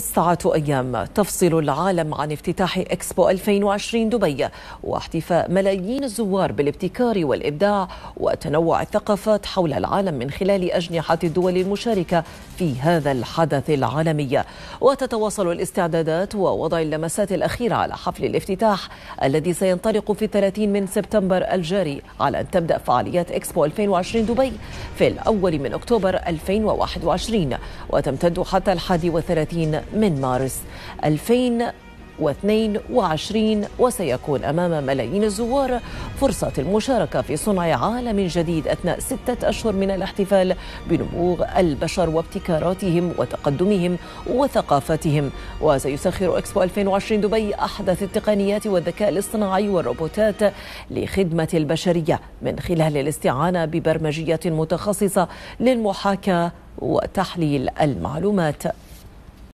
9 أيام تفصل العالم عن افتتاح إكسبو 2020 دبي واحتفاء ملايين الزوار بالابتكار والإبداع وتنوع الثقافات حول العالم من خلال أجنحة الدول المشاركة في هذا الحدث العالمي. وتتواصل الاستعدادات ووضع اللمسات الأخيرة على حفل الافتتاح الذي سينطلق في 30 من سبتمبر الجاري، على أن تبدأ فعاليات إكسبو 2020 دبي في الأول من أكتوبر 2021 وتمتد حتى 31 من مارس 2022، وسيكون أمام ملايين الزوار فرصة المشاركة في صنع عالم جديد أثناء 6 أشهر من الاحتفال بنموذج البشر وابتكاراتهم وتقدمهم وثقافتهم. وسيسخر إكسبو 2020 دبي أحدث التقنيات والذكاء الاصطناعي والروبوتات لخدمة البشرية من خلال الاستعانة ببرمجيات متخصصة للمحاكاة وتحليل المعلومات.